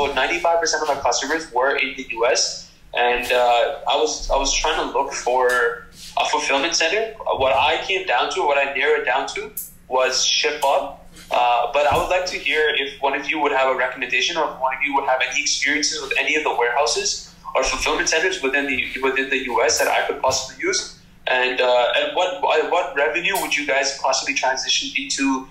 So 95% of my customers were in the US, and I was trying to look for a fulfillment center. What I came down to, what I narrowed down to, was ShipBob. But I would like to hear if one of you would have a recommendation, or if one of you would have any experiences with any of the warehouses or fulfillment centers within the US that I could possibly use. And what revenue would you guys possibly transition into,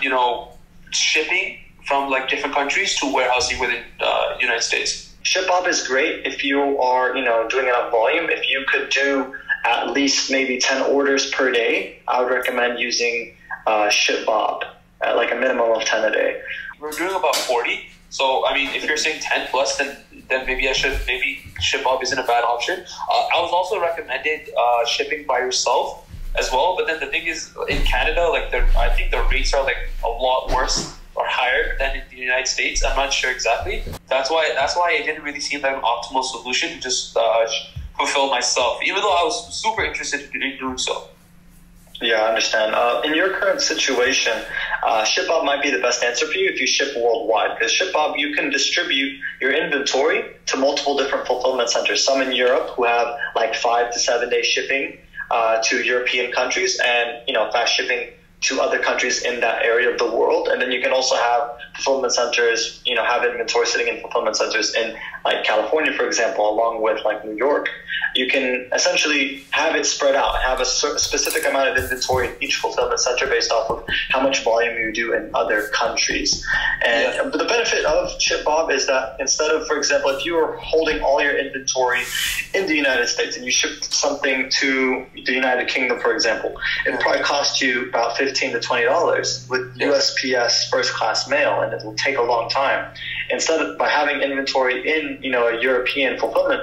you know, shipping from like different countries to warehousing within the United States? ShipBob is great if you are, you know, doing enough volume. If you could do at least maybe 10 orders per day, I would recommend using ShipBob at like a minimum of 10 a day. We're doing about 40. So, I mean, if you're saying 10 plus, then maybe ShipBob isn't a bad option. I was also recommended shipping by yourself as well. But then the thing is, in Canada, like I think the rates are like a lot worse or higher than in the United States. I'm not sure exactly. That's why it didn't really seem like an optimal solution to just fulfill myself, even though I was super interested in doing so. Yeah, I understand. In your current situation, ShipBob might be the best answer for you if you ship worldwide. Because ShipBob, you can distribute your inventory to multiple different fulfillment centers. Some in Europe who have like 5 to 7 day shipping to European countries, and you know, fast shipping to other countries in that area of the world. And then you can also have fulfillment centers, you know, have inventory sitting in fulfillment centers in like California, for example, along with like New York. You can essentially have it spread out, have a specific amount of inventory in each fulfillment center based off of how much volume you do in other countries. And yeah. But the benefit of ShipBob is that instead of, for example, if you were holding all your inventory in the United States and you shipped something to the United Kingdom, for example, it probably cost you about $15 to $20 with USPS first class mail, and it will take a long time. Instead of by having inventory in, you know, a European fulfillment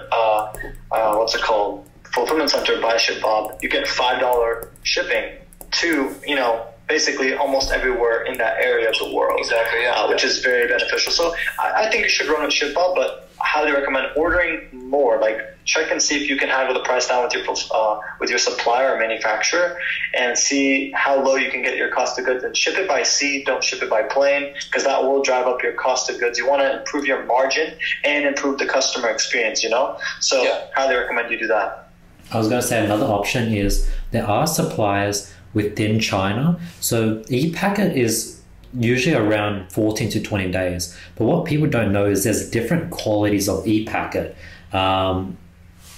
fulfillment center by ShipBob, you get $5 shipping to, you know, basically almost everywhere in that area of the world. Exactly, yeah. Which is very beneficial. So I think you should run with ShipBob, but I highly recommend ordering more. Like, check and see if you can handle the price down with your supplier or manufacturer, and see how low you can get your cost of goods, and ship it by sea. Don't ship it by plane, because that will drive up your cost of goods. You want to improve your margin and improve the customer experience, you know? So yeah. Highly recommend you do that. I was going to say another option is there are suppliers within China. So ePacket is usually around 14 to 20 days. But what people don't know is there's different qualities of ePacket.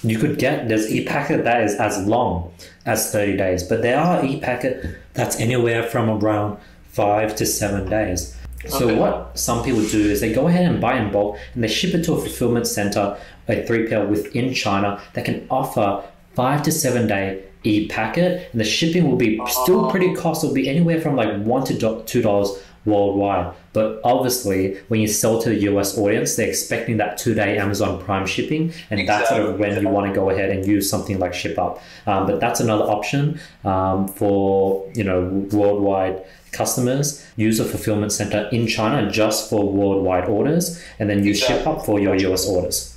You could get, there's ePacket that is as long as 30 days, but there are ePacket that's anywhere from around 5 to 7 days. So what some people do is they go ahead and buy in bulk, and they ship it to a fulfillment center, a 3PL within China that can offer 5 to 7 day ePacket, and the shipping will be still pretty cost. It'll be anywhere from like $1 to $2 worldwide. But obviously, when you sell to the US audience, they're expecting that 2-day Amazon Prime shipping, and exactly. That's sort of when you want to go ahead and use something like ShipUp. But that's another option for, you know, worldwide customers. Use a fulfillment center in China just for worldwide orders, and then use ShipUp for your US orders.